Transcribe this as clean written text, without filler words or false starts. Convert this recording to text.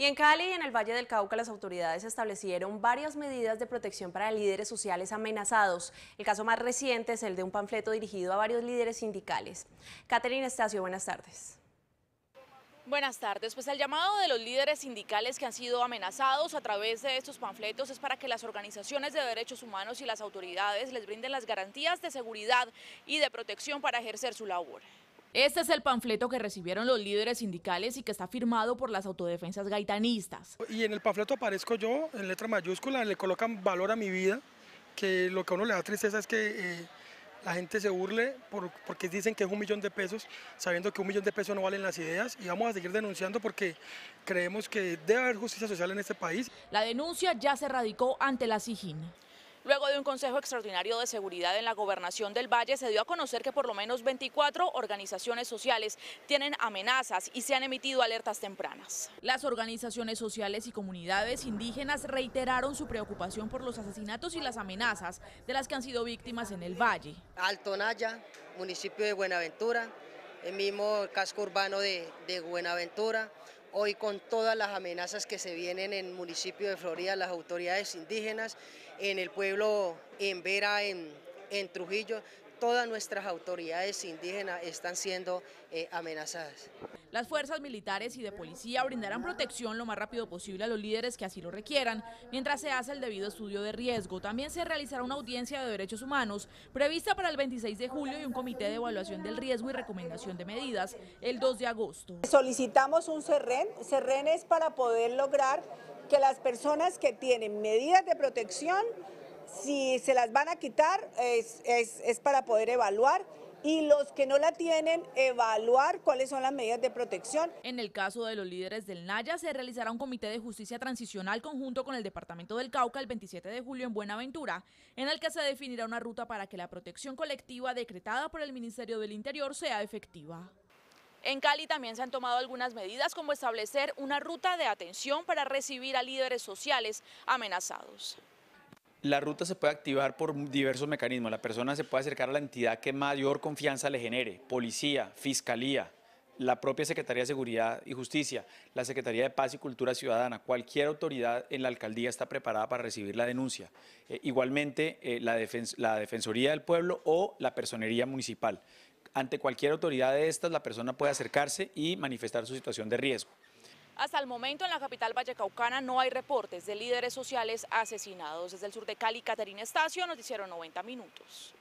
Y en Cali, en el Valle del Cauca, las autoridades establecieron varias medidas de protección para líderes sociales amenazados. El caso más reciente es el de un panfleto dirigido a varios líderes sindicales. Katherín Estacio, buenas tardes. Buenas tardes, pues el llamado de los líderes sindicales que han sido amenazados a través de estos panfletos es para que las organizaciones de derechos humanos y las autoridades les brinden las garantías de seguridad y de protección para ejercer su labor. Este es el panfleto que recibieron los líderes sindicales y que está firmado por las autodefensas gaitanistas. Y en el panfleto aparezco yo, en letra mayúscula, le colocan valor a mi vida, que lo que a uno le da tristeza es que la gente se burle porque dicen que es $1.000.000, sabiendo que $1.000.000 no valen las ideas, y vamos a seguir denunciando porque creemos que debe haber justicia social en este país. La denuncia ya se radicó ante la SIJIN. Luego de un consejo extraordinario de seguridad en la gobernación del Valle, se dio a conocer que por lo menos 24 organizaciones sociales tienen amenazas y se han emitido alertas tempranas. Las organizaciones sociales y comunidades indígenas reiteraron su preocupación por los asesinatos y las amenazas de las que han sido víctimas en el Valle. Alto Naya, municipio de Buenaventura, el mismo casco urbano de Buenaventura. Hoy, con todas las amenazas que se vienen en el municipio de Florida, las autoridades indígenas, en el pueblo Embera, en Trujillo, todas nuestras autoridades indígenas están siendo amenazadas. Las fuerzas militares y de policía brindarán protección lo más rápido posible a los líderes que así lo requieran, mientras se hace el debido estudio de riesgo. También se realizará una audiencia de derechos humanos prevista para el 26 de julio y un comité de evaluación del riesgo y recomendación de medidas el 2 de agosto. Solicitamos un SERREN es para poder lograr que las personas que tienen medidas de protección, si se las van a quitar, es para poder evaluar, y los que no la tienen, evaluar cuáles son las medidas de protección. En el caso de los líderes del Naya, se realizará un comité de justicia transicional conjunto con el Departamento del Cauca el 27 de julio en Buenaventura, en el que se definirá una ruta para que la protección colectiva decretada por el Ministerio del Interior sea efectiva. En Cali también se han tomado algunas medidas, como establecer una ruta de atención para recibir a líderes sociales amenazados. La ruta se puede activar por diversos mecanismos. La persona se puede acercar a la entidad que mayor confianza le genere: policía, fiscalía, la propia Secretaría de Seguridad y Justicia, la Secretaría de Paz y Cultura Ciudadana. Cualquier autoridad en la alcaldía está preparada para recibir la denuncia. Igualmente, la Defensoría del Pueblo o la Personería Municipal. Ante cualquier autoridad de estas, la persona puede acercarse y manifestar su situación de riesgo. Hasta el momento en la capital vallecaucana no hay reportes de líderes sociales asesinados. Desde el sur de Cali, Katherín Estacio, Noticiero 90 Minutos.